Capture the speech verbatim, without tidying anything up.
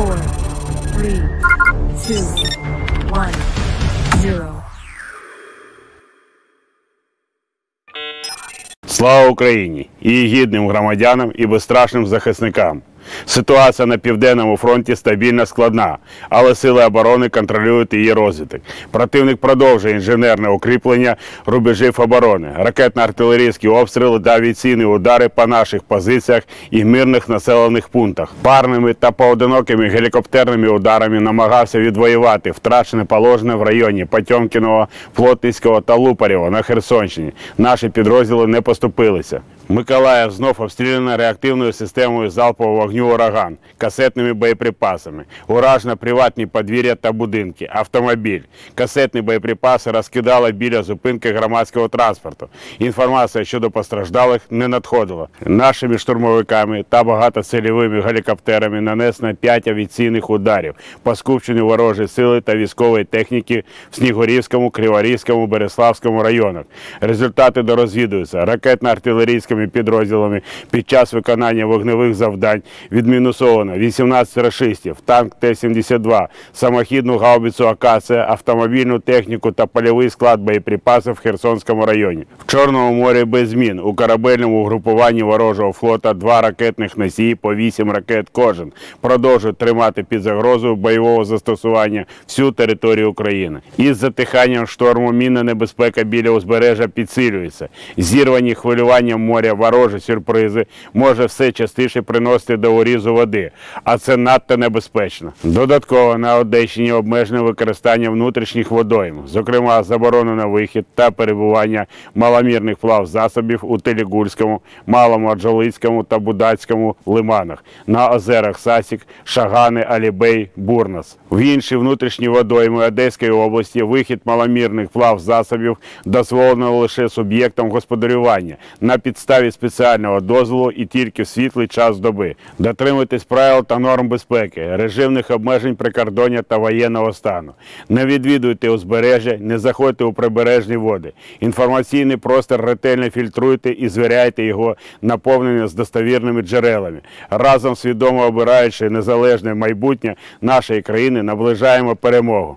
чотири, три, два, один, нуль. Слава Україні! І гідним громадянам, і безстрашним захисникам! Ситуація на Південному фронті стабільно складна, але сили оборони контролюють її розвиток. Противник продовжує інженерне укріплення рубежів оборони, ракетно-артилерійські обстріли та авіаційні удари по наших позиціях і мирних населених пунктах. Парними та поодинокими гелікоптерними ударами намагався відвоювати втрачене положення в районі Потьомкиного, Флотницького та Лупарєва на Херсонщині. Наші підрозділи не поступилися. Миколаїв знов обстріляно реактивною системою залпового вогню «Ураган», касетними боєприпасами. Уражено приватні подвір'я та будинки, автомобіль. Касетні боєприпаси розкидали біля зупинки громадського транспорту. Інформація щодо постраждалих не надходила. Нашими штурмовиками та багатоцільовими гелікоптерами нанесено п'ять авіаційних ударів по скупченню ворожої сили та військової техніки в Снігурівському, Криворізькому, Бериславському районах. Результати дорозвідуються ракетно-артилерійськими підрозділами. Під час виконання вогневих завдань відмінусовано вісімнадцять рашистів, танк Т семьдесят два, самохідну гаубицю «Акаси», автомобільну техніку та польовий склад боєприпасів в Херсонському районі. В Чорному морі без змін. У корабельному угрупуванні ворожого флота два ракетних носії по вісім ракет кожен продовжують тримати під загрозою бойового застосування всю територію України. Із затиханням шторму мінна небезпека біля узбережжя підсилюється. Зірвані хвилюванням моря ворожі сюрпризи може все частіше приносити до урізу води, а це надто небезпечно. Додатково на Одещині обмежено використання внутрішніх водойм, зокрема заборонено вихід та перебування маломірних плавзасобів у Тилігульському, Малому Аджалицькому та Будацькому лиманах, на озерах Сасик, Шагани, Алібей, Бурнас. В інші внутрішні водойми Одеської області вихід маломірних плавзасобів дозволено лише суб'єктам господарювання на підставі від спеціального дозволу і тільки в світлий час доби. Дотримуйтесь правил та норм безпеки, режимних обмежень прикордоння та воєнного стану. Не відвідуйте узбережжя, не заходьте у прибережні води. Інформаційний простір ретельно фільтруйте і звіряйте його наповнення з достовірними джерелами. Разом свідомо обираючи незалежне майбутнє нашої країни, наближаємо перемогу.